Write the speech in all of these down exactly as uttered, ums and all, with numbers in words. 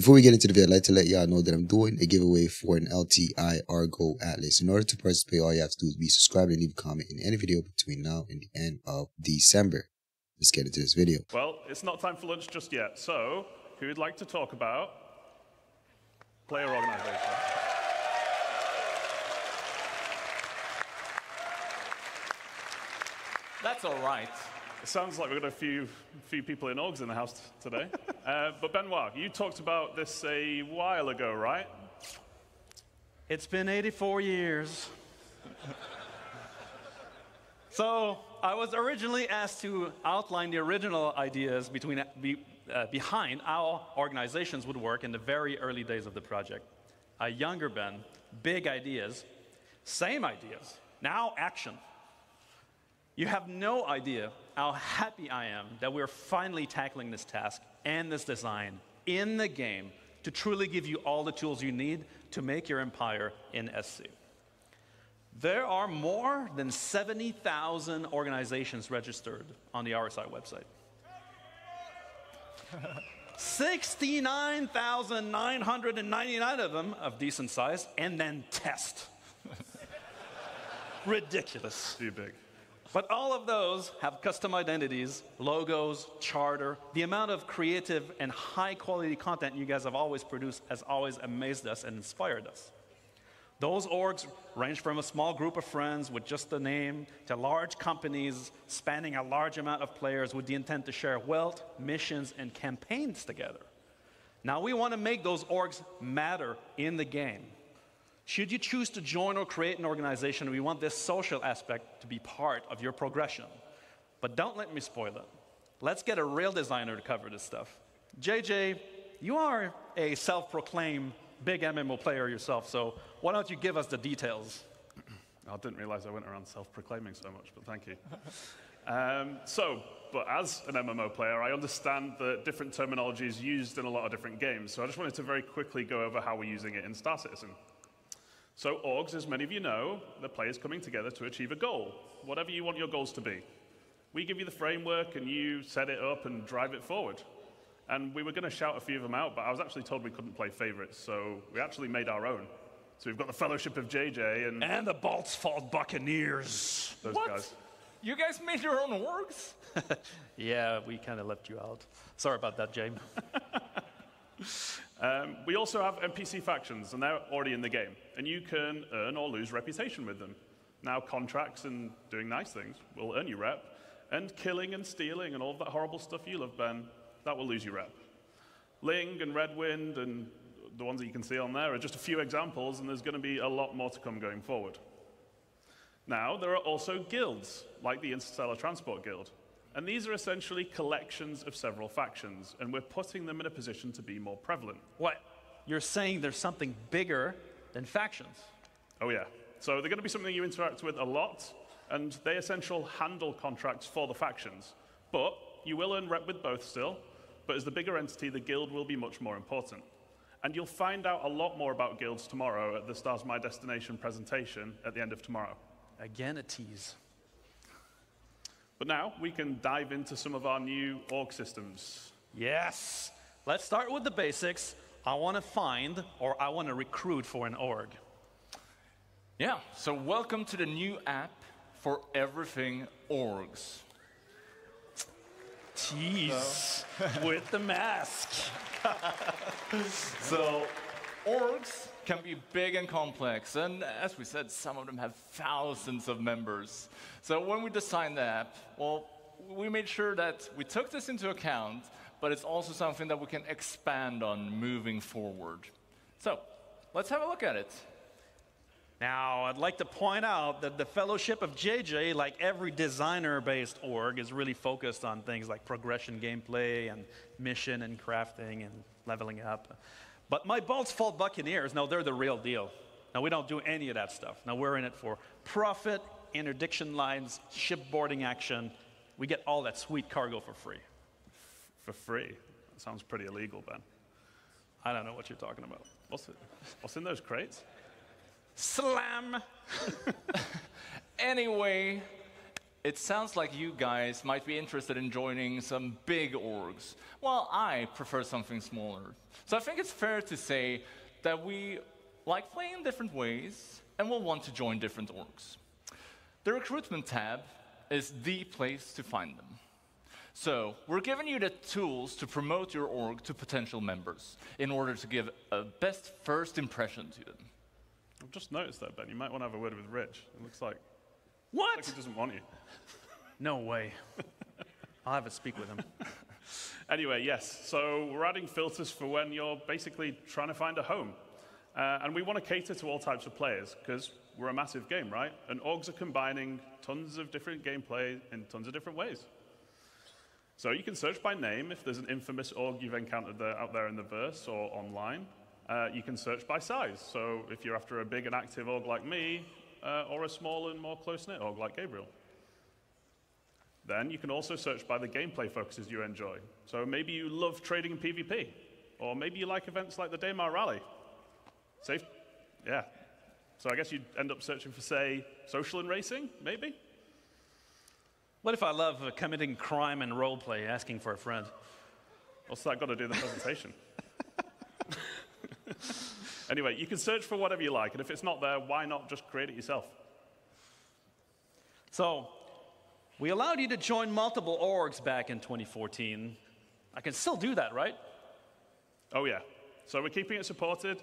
Before we get into the video, I'd like to let y'all know that I'm doing a giveaway for an L T I Argo Atlas. In order to participate, all you have to do is be subscribed and leave a comment in any video between now and the end of December. Let's get into this video. Well, it's not time for lunch just yet, so who would like to talk about player organization? That's all right. It sounds like we've got a few, few people in orgs in the house today. uh, but Benoit, you talked about this a while ago, right? It's been eighty-four years. So I was originally asked to outline the original ideas between, be, uh, behind how organizations would work in the very early days of the project. A younger Ben, big ideas, same ideas, now action. You have no idea how happy I am that we're finally tackling this task and this design in the game to truly give you all the tools you need to make your empire in S C. There are more than seventy thousand organizations registered on the R S I website. sixty-nine thousand nine hundred ninety-nine of them of decent size, and then test. Ridiculous. Too big. But all of those have custom identities, logos, charter. The amount of creative and high-quality content you guys have always produced has always amazed us and inspired us. Those orgs range from a small group of friends with just the name to large companies spanning a large amount of players with the intent to share wealth, missions, and campaigns together. Now we want to make those orgs matter in the game. Should you choose to join or create an organization, we want this social aspect to be part of your progression. But don't let me spoil it. Let's get a real designer to cover this stuff. J J, you are a self-proclaimed big M M O player yourself, so why don't you give us the details? I didn't realize I went around self-proclaiming so much, but thank you. um, so, but as an M M O player, I understand the different terminology is used in a lot of different games, so I just wanted to very quickly go over how we're using it in Star Citizen. So orgs, as many of you know, the players coming together to achieve a goal, whatever you want your goals to be. We give you the framework, and you set it up and drive it forward. And we were going to shout a few of them out, but I was actually told we couldn't play favorites, so we actually made our own. So we've got the Fellowship of J J and... And the Boltsford Buccaneers. Those what? Guys. You guys made your own orgs? Yeah, we kind of left you out. Sorry about that, James. um, we also have N P C factions, and they're already in the game. And you can earn or lose reputation with them. Now contracts and doing nice things will earn you rep. And killing and stealing and all that horrible stuff you love, Ben, that will lose your rep. Ling and Redwind and the ones that you can see on there are just a few examples, and there's going to be a lot more to come going forward. Now, there are also guilds, like the Interstellar Transport Guild. And these are essentially collections of several factions, and we're putting them in a position to be more prevalent. What? You're saying there's something bigger than factions? Oh, yeah. So they're going to be something you interact with a lot, and they essentially handle contracts for the factions. But you will earn rep with both still. But as the bigger entity, the guild will be much more important. And you'll find out a lot more about guilds tomorrow at the Stars My Destination presentation at the end of tomorrow. Again, a tease. But now we can dive into some of our new org systems. Yes. Let's start with the basics. I want to find or I want to recruit for an org. Yeah. So welcome to the new app for everything orgs. Jeez, so. With the mask. So, orgs can be big and complex, and as we said, some of them have thousands of members. So when we designed the app, well, we made sure that we took this into account, but it's also something that we can expand on moving forward. So, let's have a look at it. Now, I'd like to point out that the Fellowship of J J, like every designer-based org, is really focused on things like progression gameplay and mission and crafting and leveling up. But my Boltsford Buccaneers, no, they're the real deal. Now, we don't do any of that stuff. Now, we're in it for profit, interdiction lines, shipboarding action. We get all that sweet cargo for free. For free? That sounds pretty illegal, Ben. I don't know what you're talking about. What's, it? What's in those crates? Slam! Anyway, It sounds like you guys might be interested in joining some big orgs, while I prefer something smaller. So I think it's fair to say that we like playing in different ways and will want to join different orgs. The recruitment tab is the place to find them. So we're giving you the tools to promote your org to potential members in order to give a best first impression to them. I've just noticed that, Ben. You might want to have a word with Rich. It looks like, what? Like he doesn't want you. No way. I'll have a speak with him. Anyway, yes. So we're adding filters for when you're basically trying to find a home. Uh, and we want to cater to all types of players, because we're a massive game, right? And orgs are combining tons of different gameplay in tons of different ways. So you can search by name if there's an infamous org you've encountered there, out there in the verse or online. Uh, you can search by size. So if you're after a big and active org like me, uh, or a small and more close-knit org like Gabriel. Then you can also search by the gameplay focuses you enjoy. So maybe you love trading and PvP, or maybe you like events like the Daymar Rally. Safe? Yeah. So I guess you'd end up searching for, say, social and racing, maybe? What if I love uh, committing crime and roleplay, asking for a friend? What's that got to do with the presentation? Anyway, you can search for whatever you like, and if it's not there, why not just create it yourself? So, we allowed you to join multiple orgs back in twenty fourteen. I can still do that, right? Oh, yeah. So we're keeping it supported,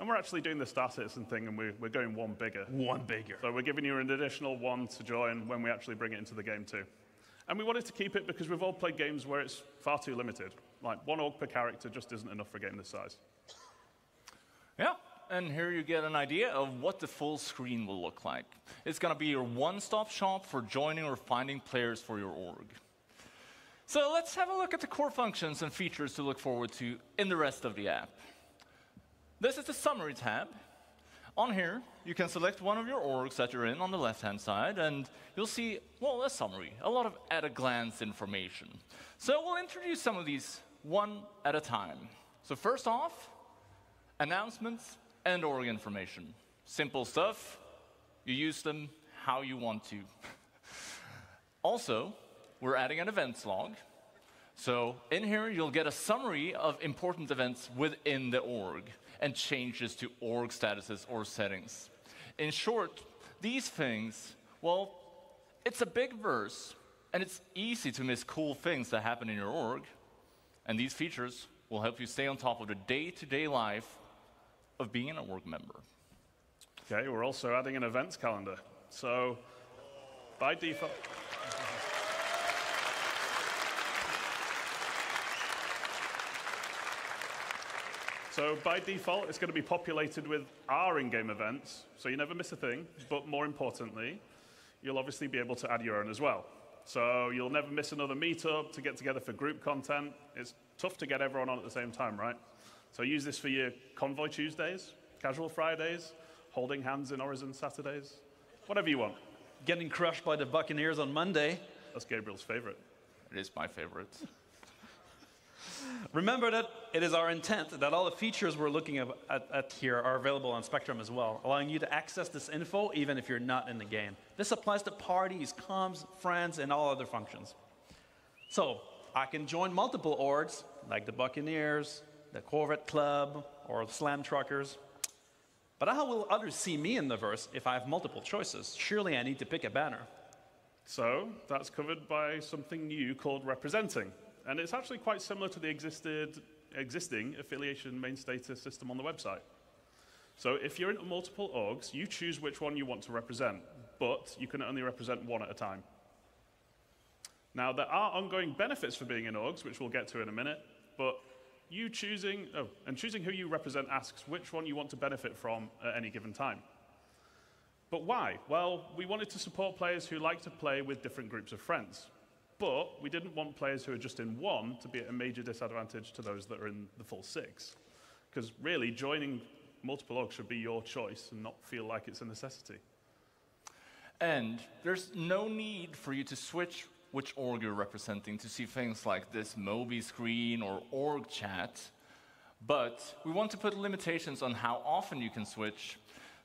and we're actually doing the Star Citizen thing, and we're, we're going one bigger. One bigger. So we're giving you an additional one to join when we actually bring it into the game, too. And we wanted to keep it because we've all played games where it's far too limited. Like, one org per character just isn't enough for a game this size. Yeah, and here you get an idea of what the full screen will look like. It's going to be your one-stop shop for joining or finding players for your org. So let's have a look at the core functions and features to look forward to in the rest of the app. This is the Summary tab. On here, you can select one of your orgs that you're in on the left-hand side, and you'll see, well, a summary, a lot of at-a-glance information. So we'll introduce some of these one at a time. So first off, announcements and org information. Simple stuff. You use them how you want to. Also, we're adding an events log. So in here, you'll get a summary of important events within the org and changes to org statuses or settings. In short, these things, well, it's a big verse, and it's easy to miss cool things that happen in your org. And these features will help you stay on top of the day-to-day life of being an org member. Okay, we're also adding an events calendar. So, by default... so, by default, it's going to be populated with our in-game events, so you never miss a thing. But more importantly, you'll obviously be able to add your own as well. So you'll never miss another meetup to get together for group content. It's tough to get everyone on at the same time, right? So use this for your Convoy Tuesdays, Casual Fridays, holding hands in Horizon Saturdays, whatever you want. Getting crushed by the Buccaneers on Monday. That's Gabriel's favorite. It is my favorite. Remember that it is our intent that all the features we're looking at, at, at here are available on Spectrum as well, allowing you to access this info even if you're not in the game. This applies to parties, comms, friends, and all other functions. So I can join multiple orgs, like the Buccaneers, the Corvette Club, or Slam Truckers. But how will others see me in the verse if I have multiple choices? Surely I need to pick a banner. So that's covered by something new called representing. And it's actually quite similar to the existed, existing affiliation main status system on the website. So if you're into multiple orgs, you choose which one you want to represent, but you can only represent one at a time. Now, there are ongoing benefits for being in orgs, which we'll get to in a minute, but you choosing, oh, and choosing who you represent asks which one you want to benefit from at any given time. But why? Well, we wanted to support players who like to play with different groups of friends. But we didn't want players who are just in one to be at a major disadvantage to those that are in the full six. Because really, joining multiple orgs should be your choice and not feel like it's a necessity. And there's no need for you to switch which org you're representing to see things like this Mobi screen or org chat. But we want to put limitations on how often you can switch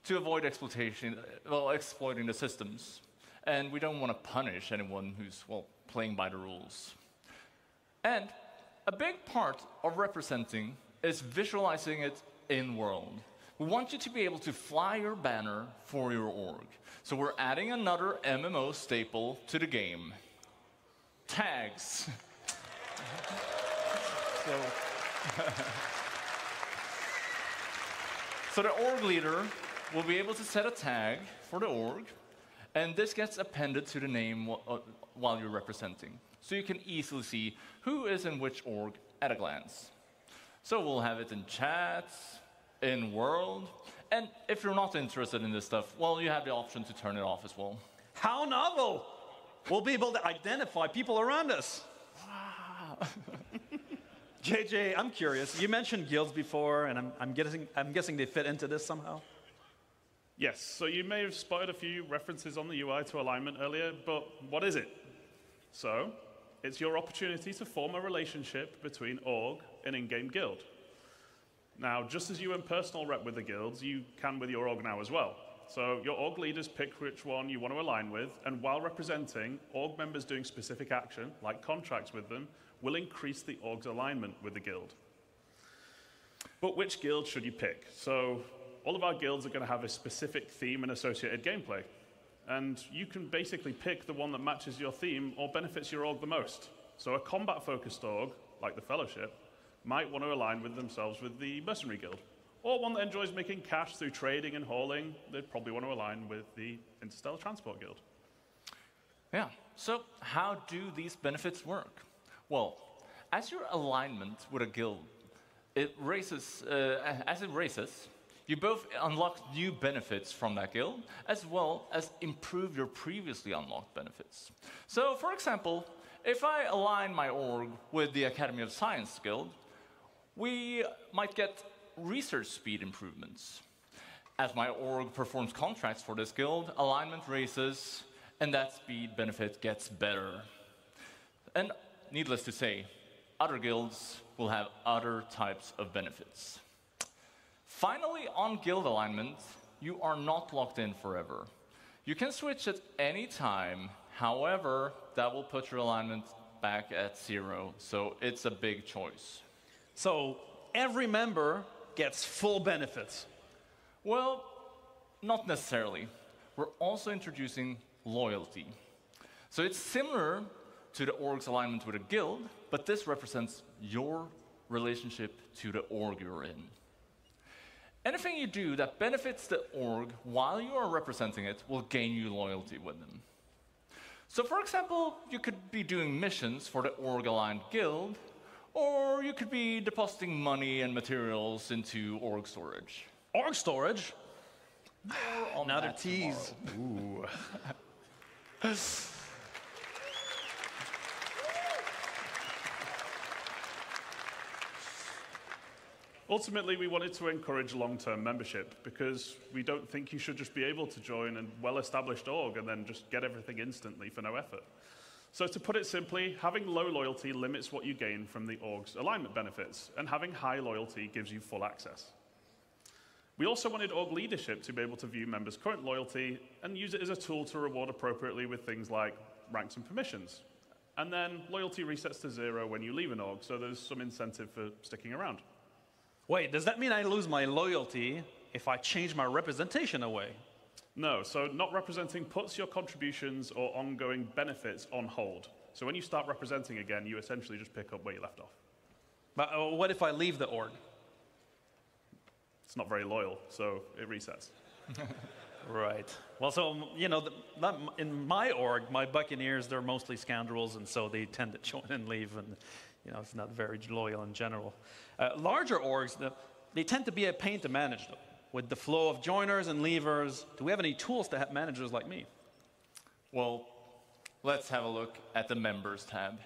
to avoid exploitation, well, exploiting the systems. and we don't want to punish anyone who's, well, playing by the rules. And a big part of representing is visualizing it in-world. We want you to be able to fly your banner for your org. So we're adding another M M O staple to the game. Tags. so, so the org leader will be able to set a tag for the org, and this gets appended to the name while you're representing. So you can easily see who is in which org at a glance. So we'll have it in chats, in world, and if you're not interested in this stuff, well, you have the option to turn it off as well. How novel! We'll be able to identify people around us. Wow. J J, I'm curious. You mentioned guilds before, and I'm, I'm, guessing, I'm guessing they fit into this somehow. Yes, so you may have spotted a few references on the U I to alignment earlier, but what is it? So, it's your opportunity to form a relationship between org and in-game guild. Now, just as you in personal rep with the guilds, you can with your org now as well. So your org leaders pick which one you want to align with, and while representing, org members doing specific action, like contracts with them, will increase the org's alignment with the guild. But which guild should you pick? So, all of our guilds are going to have a specific theme and associated gameplay. And you can basically pick the one that matches your theme or benefits your org the most. So a combat-focused org, like the Fellowship, might want to align with themselves with the Mercenary Guild. Or one that enjoys making cash through trading and hauling, they'd probably want to align with the Interstellar Transport Guild. Yeah, so how do these benefits work? Well, as your alignment with a guild, it raises, uh, as it raises, you both unlock new benefits from that guild, as well as improve your previously unlocked benefits. So, for example, if I align my org with the Academy of Science Guild, we might get research speed improvements. As my org performs contracts for this guild, alignment raises, and that speed benefit gets better. And needless to say, other guilds will have other types of benefits. Finally, on guild alignment, you are not locked in forever. You can switch at any time. However, that will put your alignment back at zero, so it's a big choice. So every member gets full benefits? Well, not necessarily. We're also introducing loyalty. So it's similar to the org's alignment with a guild, but this represents your relationship to the org you're in. Anything you do that benefits the org while you are representing it will gain you loyalty with them. So, for example, you could be doing missions for the org-aligned guild, or you could be depositing money and materials into org storage. Org storage? Another tease. Ooh. Ultimately, we wanted to encourage long-term membership because we don't think you should just be able to join a well-established org and then just get everything instantly for no effort. So to put it simply, having low loyalty limits what you gain from the org's alignment benefits, and having high loyalty gives you full access. We also wanted org leadership to be able to view members' current loyalty and use it as a tool to reward appropriately with things like ranks and permissions. And then loyalty resets to zero when you leave an org, so there's some incentive for sticking around. Wait, does that mean I lose my loyalty if I change my representation away? No, so not representing puts your contributions or ongoing benefits on hold. So when you start representing again, you essentially just pick up where you left off. But uh, what if I leave the org? It's not very loyal, so it resets. Right. Well, so, you know, the, that, in my org, my Buccaneers, they're mostly scoundrels, and so they tend to join and leave, and, you know, it's not very loyal in general. Uh, larger orgs, they tend to be a pain to manage, though, with the flow of joiners and leavers. Do we have any tools to help managers like me? Well, let's have a look at the Members tab.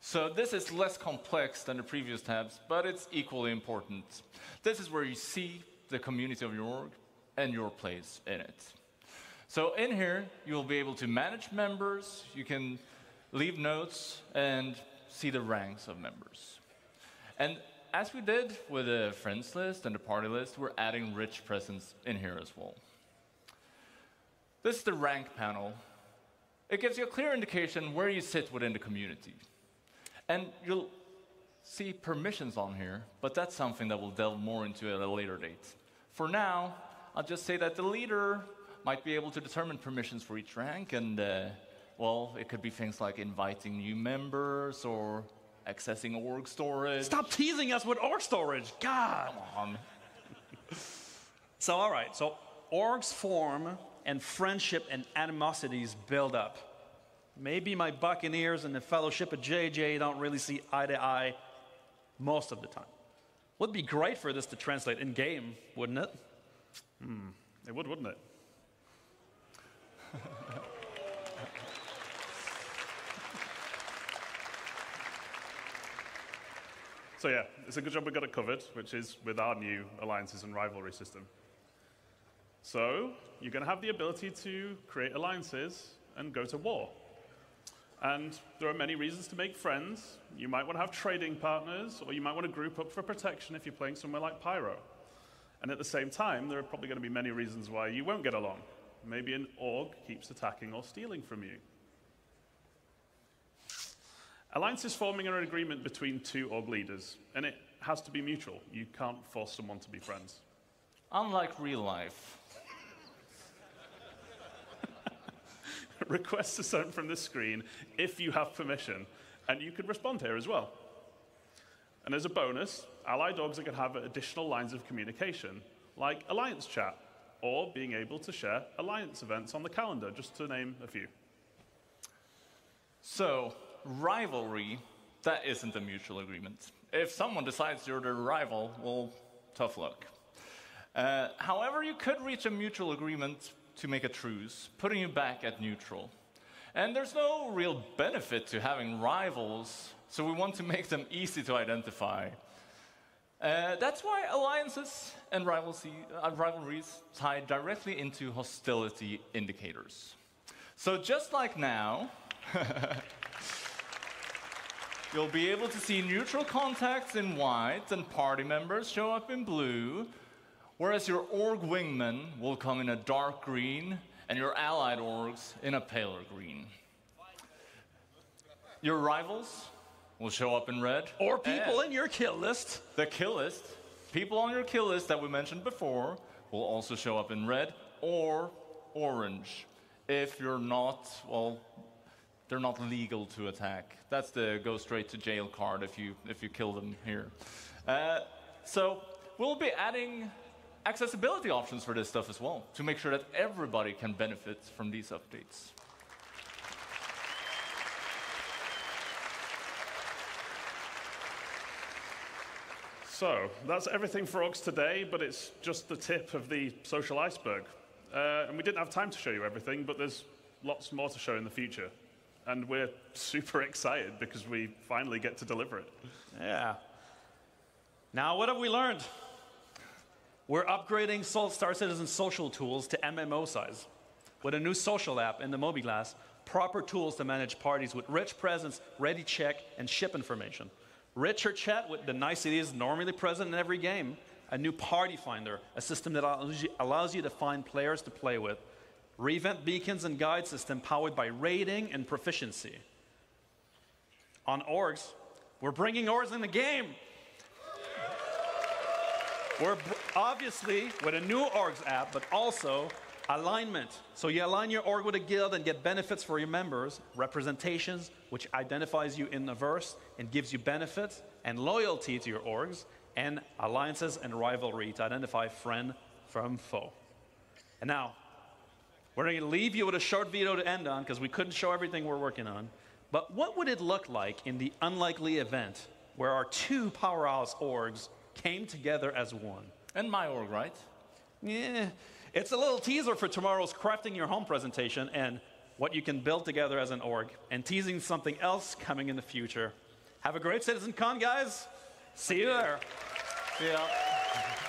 So this is less complex than the previous tabs, but it's equally important. This is where you see the community of your org and your place in it. So in here, you'll be able to manage members, you can leave notes, and see the ranks of members. And as we did with the friends list and the party list, we're adding rich presence in here as well. This is the rank panel, It gives you a clear indication where you sit within the community. And you'll see permissions on here, but that's something that we'll delve more into at a later date. For now, I'll just say that the leader might be able to determine permissions for each rank, and uh, well, it could be things like inviting new members or accessing org storage. Stop teasing us with org storage, God! Come on. So, all right, so orgs form, and friendship and animosities build up. Maybe my Buccaneers and the Fellowship of J J don't really see eye to eye most of the time. Would be great for this to translate in game, wouldn't it? Hmm, it would, wouldn't it? So yeah, it's a good job we got it covered, which is with our new alliances and rivalry system. So you're going to have the ability to create alliances and go to war. And there are many reasons to make friends. You might want to have trading partners, or you might want to group up for protection if you're playing somewhere like Pyro. And at the same time, there are probably going to be many reasons why you won't get along. Maybe an org keeps attacking or stealing from you. Alliance is forming an agreement between two org leaders, and it has to be mutual. You can't force someone to be friends. Unlike real life. Requests are sent from the screen if you have permission, and you could respond here as well. And as a bonus, allied orgs are going to have additional lines of communication, like alliance chat, or being able to share alliance events on the calendar, just to name a few. So, rivalry, that isn't a mutual agreement. If someone decides you're their rival, well, tough luck. Uh, however, you could reach a mutual agreement to make a truce, putting you back at neutral. And there's no real benefit to having rivals, so we want to make them easy to identify. Uh, that's why alliances and uh, rivalries tie directly into hostility indicators. So just like now, you'll be able to see neutral contacts in white and party members show up in blue, whereas your org wingmen will come in a dark green and your allied orgs in a paler green. Your rivals will show up in red. Or people in your kill list. The kill list. People on your kill list that we mentioned before will also show up in red or orange if you're not, well, they're not legal to attack. That's the go straight to jail card if you, if you kill them here. Uh, so we'll be adding accessibility options for this stuff as well, to make sure that everybody can benefit from these updates. So that's everything for orgs today, but it's just the tip of the social iceberg. Uh, and we didn't have time to show you everything, but there's lots more to show in the future. And we're super excited because we finally get to deliver it. Yeah. Now what have we learned? We're upgrading Star Citizen social tools to M M O size, with a new social app in the MobiGlass, proper tools to manage parties with rich presence, ready check, and ship information. Richer chat with the niceties normally present in every game, a new party finder, a system that allows you to find players to play with, revamped beacons and guide system powered by rating and proficiency. On orgs, we're bringing orgs in the game. We're obviously with a new orgs app, but also alignment. So you align your org with a guild and get benefits for your members, representations, which identifies you in the verse and gives you benefits and loyalty to your orgs, and alliances and rivalry to identify friend from foe. And now, we're going to leave you with a short video to end on because we couldn't show everything we're working on. But what would it look like in the unlikely event where our two powerhouse orgs came together as one? And my org, right? Yeah. It's a little teaser for tomorrow's Crafting Your Home presentation and what you can build together as an org, and teasing something else coming in the future. Have a great CitizenCon, guys. See you there. Yeah.